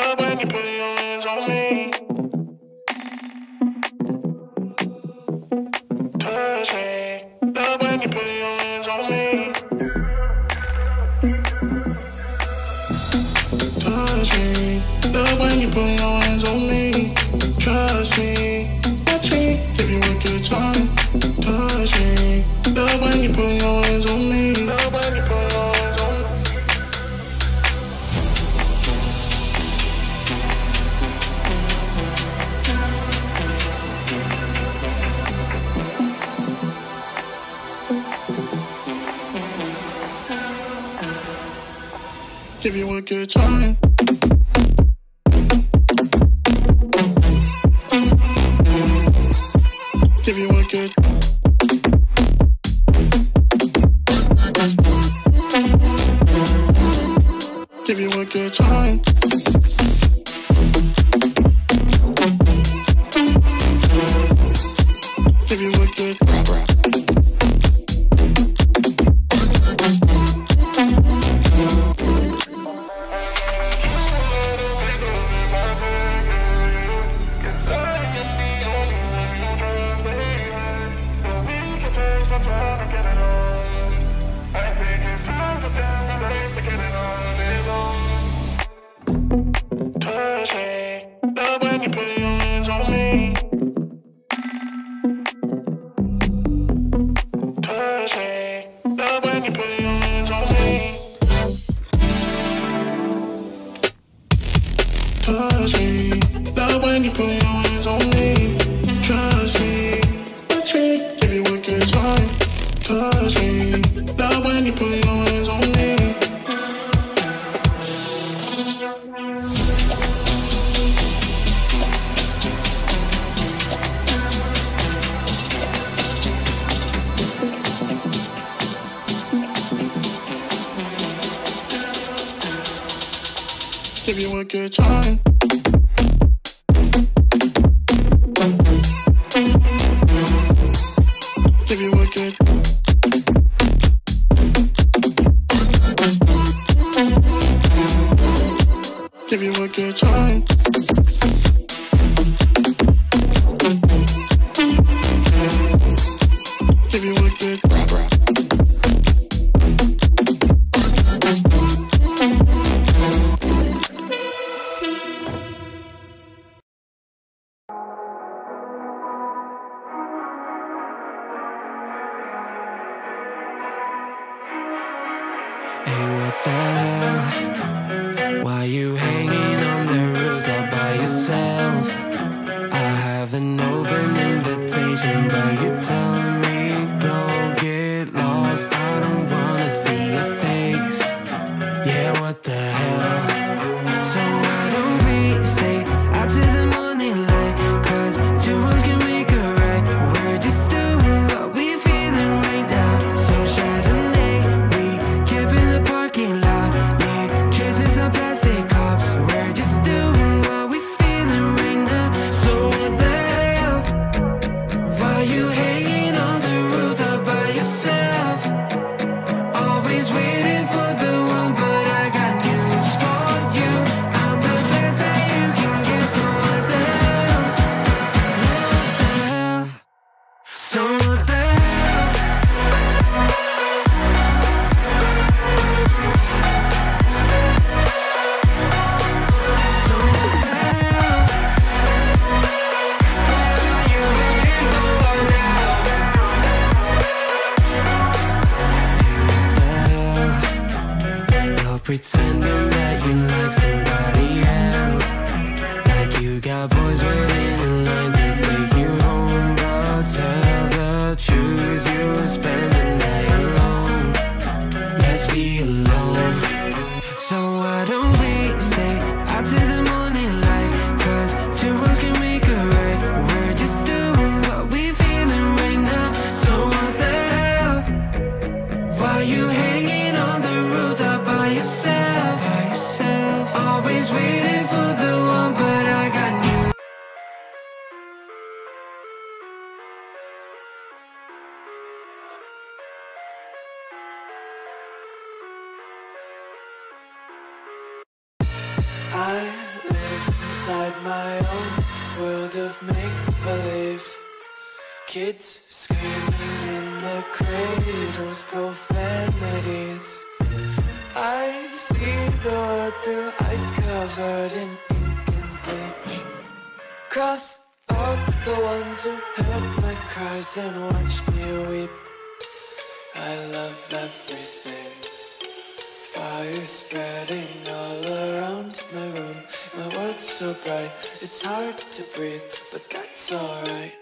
love when you put your hands on me. Touch me. Love when you put your hands on me. Touch me. Love when you put your hands on me. Trust me. Touch me. Give you work your time. Touch me. Love when you put your hands on me. Love when you put your hands on me. Give you a good time. Give you a good. Give you a good time. Give you a good. Touch me, love when you put your hands on me. Touch me, love when you put your hands on me. Touch me, love when you put your hands on me. Trust me, touch me, give you a good time. Touch me, love when you put your hands on me. Give you a good time. Give you a good. Give you a good time. Give you a good. Hey, what the hell? Why you hanging on the roof all by yourself? I have an open invitation, but you're telling me go get lost. I don't wanna see your face. Yeah, what the hell? So why don't we stay out to the morning light? 'Cause two words can make a right. We're just doing what we feeling right now. So shut up. Pretending that you like somebody else, like you got boys waiting in line to take you home. But tell the truth, you spend the night alone. Let's be alone. So why don't we stay out to the morning light? 'Cause two wrongs can make a right. We're just doing what we feeling right now. So what the hell? Why you hanging on the roof up by yourself, always waiting for the one, but I got you. inside my own world of make-believe. Kids screaming in the cradles, profanities. I see the world through ice covered in ink and bleach. Cross out the ones who heard my cries and watched me weep. I love everything. Fire spreading all around my room. My world's so bright, it's hard to breathe, but that's alright.